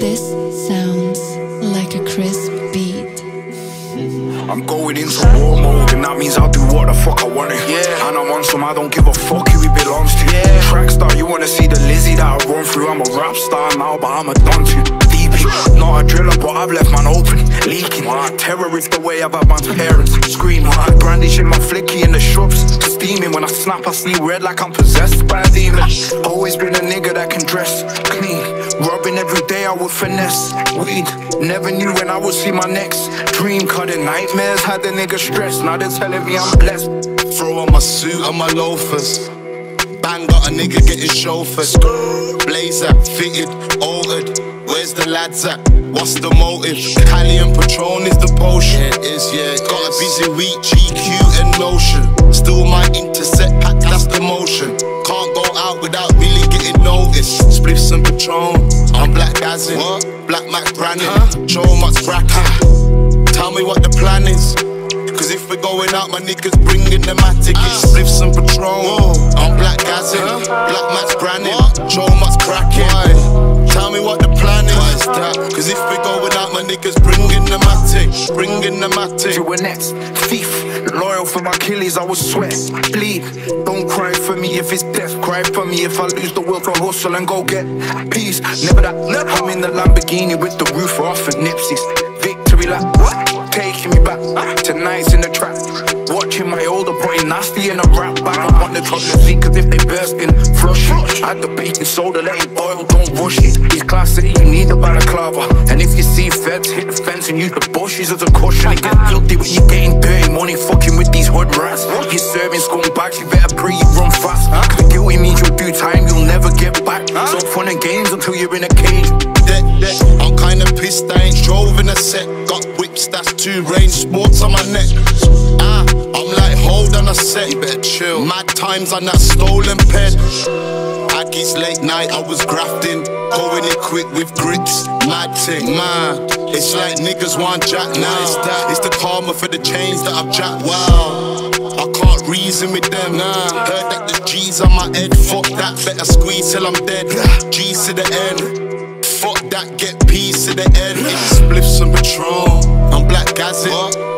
This sounds like a crisp beat. I'm going into war mode, and that means I'll do what the fuck I want to. Yeah. And I'm on some, I don't give a fuck who it belongs to. Yeah. Track star, you wanna see the Lizzie that I run through? I'm a rap star now, but I'm a dunce. DP, not a driller, but I've left man open, leaking. Terror is the way I've had man's parents screaming. Brandishing my flicky in the shrubs, steaming. When I snap, I see red like I'm possessed by a demon. Always been a nigga that can dress clean. Robbing every day, I would finesse weed. Never knew when I would see my next dream. Cutting nightmares, had the nigga stressed. Now they're telling me I'm blessed. Throw on my suit and my loafers. Bang, got a nigga getting chauffeurs. Blazer, fitted, altered. Where's the lads at? What's the motive? Cali and Patron is the potion. Yeah, it is, yeah, it got is. A busy week, GQ and Notion. Still my intercept pack, that's the motion. Can't go out without really getting noticed. Spliffs and Patron, I'm black dazzling. Black Mac granite, Joe Max bracket. Tell me what the plan is. Cause if we're going out, my niggas bringing the matic. It's spliffs and Patron, I'm black dazzling. Black Max granite, Joe Max bracket. Tell me what the plan is. Why is that? Cause if we going out, my niggas bringing the matic, bringing the matic. You an ex thief, loyal for my killies, I will sweat, bleed. Don't cry for me if it's death, cry for me if I lose the will to hustle and go get peace. Never that, I'm in the Lamborghini with the roof off and Nipsey's. Victory lap, taking me back, tonight's in the trap. Watching my older boy nasty in a rap bag. I want the toxic, cause if they burst in, flush it. Add the baking soda, let it boil, don't rush it. It's classic, you need a balaclava. And if you see feds, hit the fence and use the bushes as a cushion. You get guilty when you're getting dirty money, fucking with these hood rats. You're serving scumbags, you better pray you run fast. The guilty means you'll do time, you'll never get back. So fun and games until you're in a cage. I'm kinda pissed, I ain't drove in a set. Got whips, that's 2 range sports on my neck. I'm like, hold on a sec, you better chill. Mad times on that stolen ped. Aggie's late night, I was grafting. Going it quick with grips, mad thing, man. It's like niggas want jack now. It's the karma for the chains that I've jacked, wow. I can't reason with them, nah. Heard that the G's on my head, fuck that. Better squeeze till I'm dead, G's to the end. Fuck that, get P's to the end. It's spliffs and Patron, I'm black gassing.